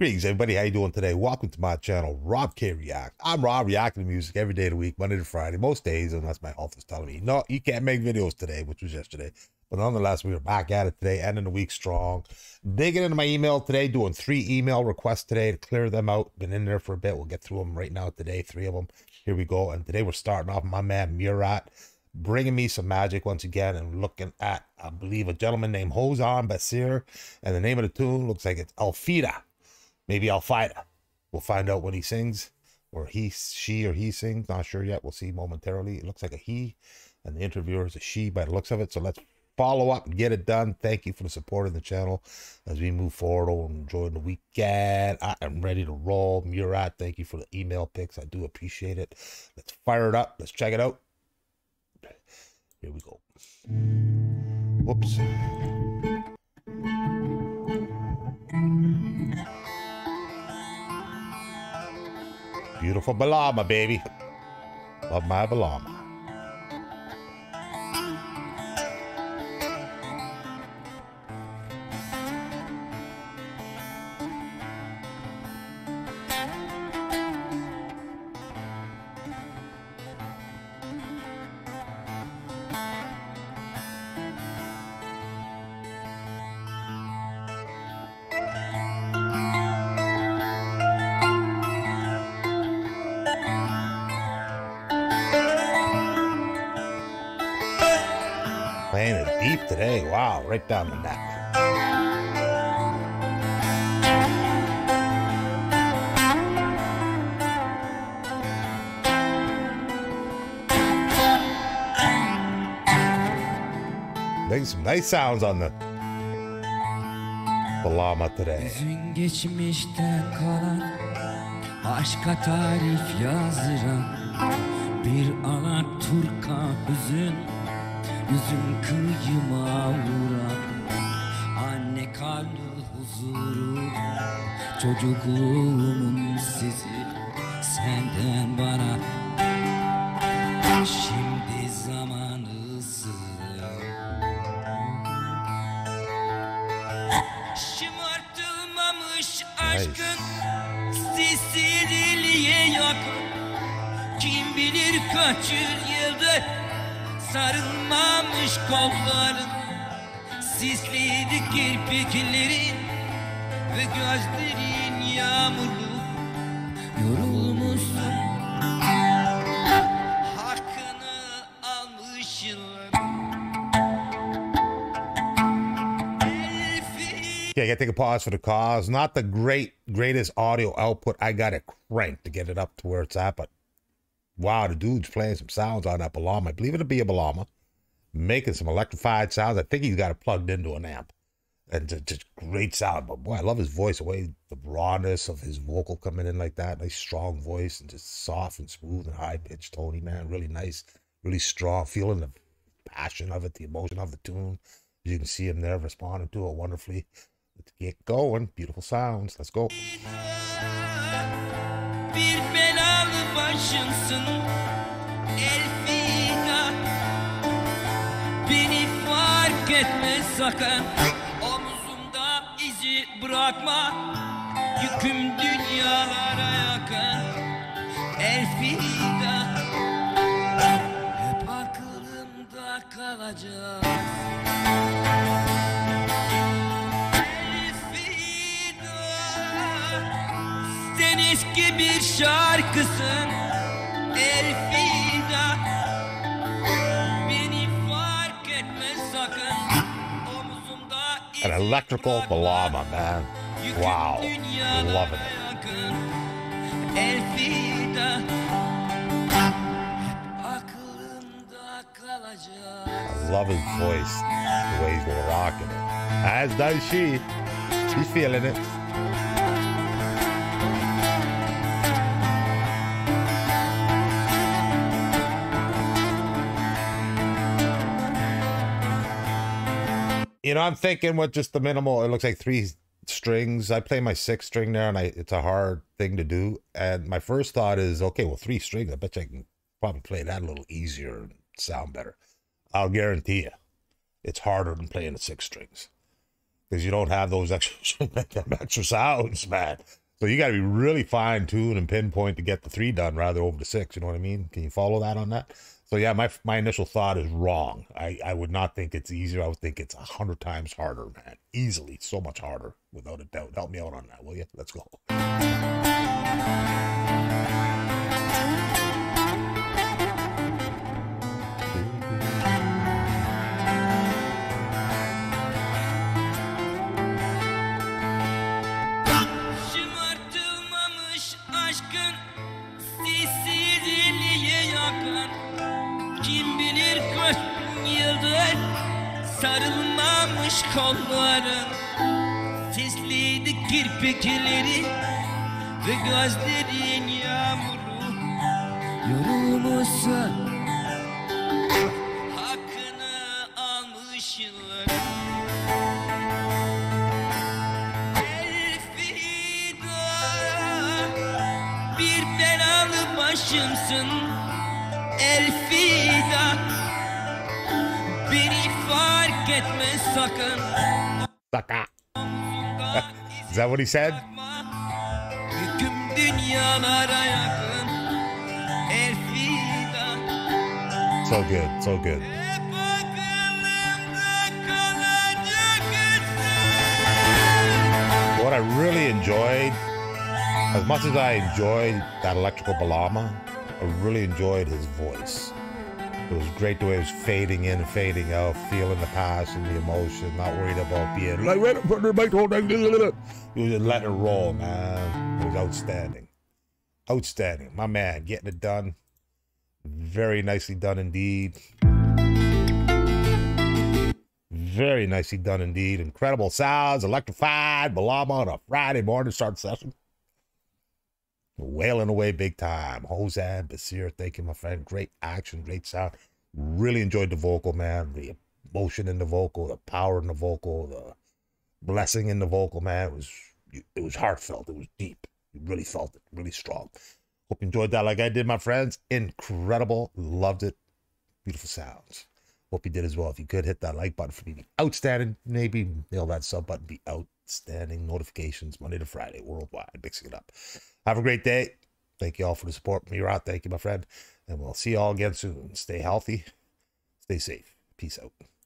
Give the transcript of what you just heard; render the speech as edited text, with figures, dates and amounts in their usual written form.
Greetings, everybody. How you doing today? Welcome to my channel, Rob K React. I'm Rob, reacting to music every day of the week, Monday to Friday, most days, unless my health is telling me, no, you can't make videos today, which was yesterday. But nonetheless, we are back at it today, ending the week strong. Digging into my email today, doing 3 email requests today to clear them out. Been in there for a bit. We'll get through them right now today, 3 of them. Here we go. And today we're starting off my man, Murat, bringing me some magic once again and looking at, I believe, a gentleman named Hozan Beşir. And the name of the tune looks like it's Elfida. Maybe Elfida. We'll find out when he sings, or she or he sings. Not sure yet. We'll see momentarily. It looks like a he, and the interviewer is a she by the looks of it. So let's follow up and get it done. Thank you for the support of the channel as we move forward on enjoying the weekend. I am ready to roll. Murat, thank you for the email picks. I do appreciate it. Let's fire it up. Let's check it out. Here we go. Whoops. Beautiful balama, baby. Love my balama. Playing it deep today. Wow, right down the neck. Making some nice sounds on the balama today. Yüzüm kıyıma vuran, anne kalbi huzuru, çocukluğumun sesi senden bana. Şimdi zamanısı, şımartılmamış aşkın sessizliğe yakın. Kim bilir kaç yıldır sarılmamış kolların, sisliydi kirpiklerin ve gözlerin yağmurlu. Yorulmuşsun, hakkını almışlar. Yeah, I gotta take a pause for the cause. Not the greatest audio output. I gotta crank to get it up to where it's at, but wow, the dude's playing some sounds on that balama. I believe it'll be a balama. Making some electrified sounds. I think he's got it plugged into an amp. And just great sound. But boy, I love his voice. The way the rawness of his vocal coming in like that. Nice strong voice and just soft and smooth and high-pitched, Tony, man. Really nice. Really strong. Feeling the passion of it, the emotion of the tune. You can see him there responding to it wonderfully. Let's get going. Beautiful sounds. Let's go. Bir belalı başımsın Elfida, beni fark etme sakın, omuzumda izi bırakma, yüküm dünyalara yakın Elfida, hep aklımda kalacak eski bir şarkısın Elfida, beni fark etme sakın, omuzumda an electrical balama, man. Wow, loving it. Elfida, hep aklımda kalacak. I love his voice, the way he's been rocking it. As does she. She's feeling it. You know, I'm thinking with just the minimal, it looks like 3 strings. I play my 6th string there, and it's a hard thing to do. And my first thought is, okay, well, 3 strings. I bet you I can probably play that a little easier and sound better. I'll guarantee you, it's harder than playing the 6 strings. because you don't have those extra sounds, man. So you got to be really fine-tuned and pinpoint to get the 3 done rather over the 6, you know what I mean? Can you follow that on that? So yeah, my initial thought is wrong. I would not think it's easier. I would think it's 100 times harder, man. Easily, so much harder, without a doubt. Help me out on that, will you? Let's go. Sarılmamış kolların, sisliydi kirpikleri ve gözlerin yağmuru. Yorulmuşsun, hakkını almış yılların. Elfida, bir belalı başımsın Elfida. Sucker. Is that what he said? So good, so good. What I really enjoyed, as much as I enjoyed that electrical balama, I really enjoyed his voice. It was great the way it was fading in and fading out, feeling the passion, the emotion, not worried about being like right in front of the microphone. You just let it roll, man. It was outstanding. Outstanding. My man, getting it done. Very nicely done indeed. Very nicely done indeed. Incredible sounds, electrified, balama on a Friday morning start session. Wailing away big time. Hozan Beşir, thank you, my friend. Great action, great sound. Really enjoyed the vocal, man. The emotion in the vocal, the power in the vocal, the blessing in the vocal, man. It was heartfelt. It was deep. You really felt it. Really strong. Hope you enjoyed that like I did, my friends. Incredible. Loved it. Beautiful sounds. Hope you did as well. If you could, hit that like button for me. Be outstanding. Maybe nail that sub button. Be outstanding. Notifications Monday to Friday worldwide. Mixing it up. Have a great day. Thank you all for the support. Murat, thank you, my friend. And we'll see you all again soon. Stay healthy. Stay safe. Peace out.